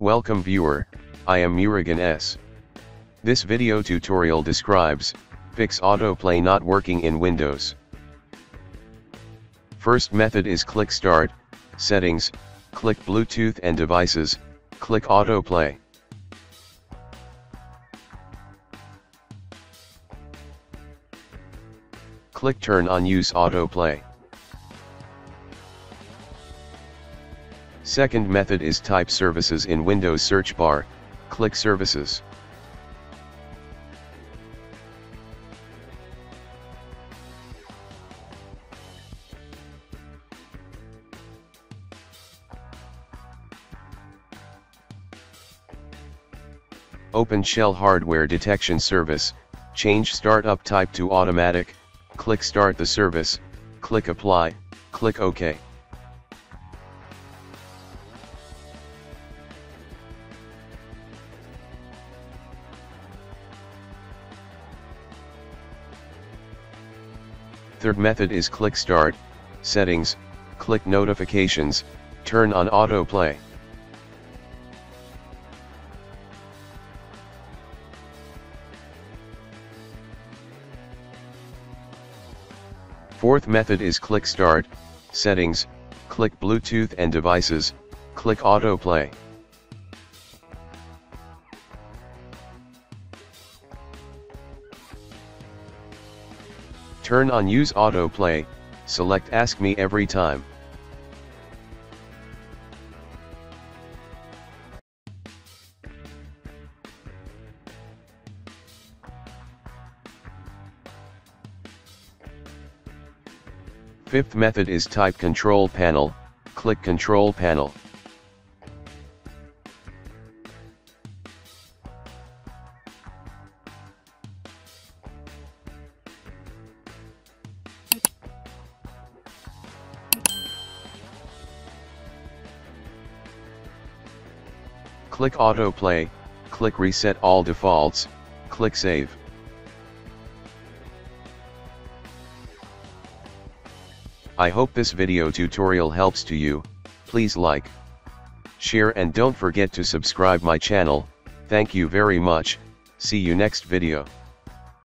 Welcome viewer, I am Murugan S. This video tutorial describes, fix AutoPlay not working in Windows. First method is click Start, Settings, click Bluetooth and Devices, click AutoPlay. Click Turn on Use AutoPlay. Second method is type services in Windows search bar, click services. Open Shell Hardware Detection Service, change startup type to automatic, click Start the service, click Apply, click OK. Third method is click Start, Settings, click Notifications, turn on AutoPlay. Fourth method is click Start, Settings, click Bluetooth and Devices, click AutoPlay. Turn on Use AutoPlay, select Ask Me Every Time. Fifth method is type Control Panel, click Control Panel. Click AutoPlay, click Reset All Defaults, click Save. I hope this video tutorial helps to you. Please like, share and don't forget to subscribe my channel. Thank you very much, see you next video.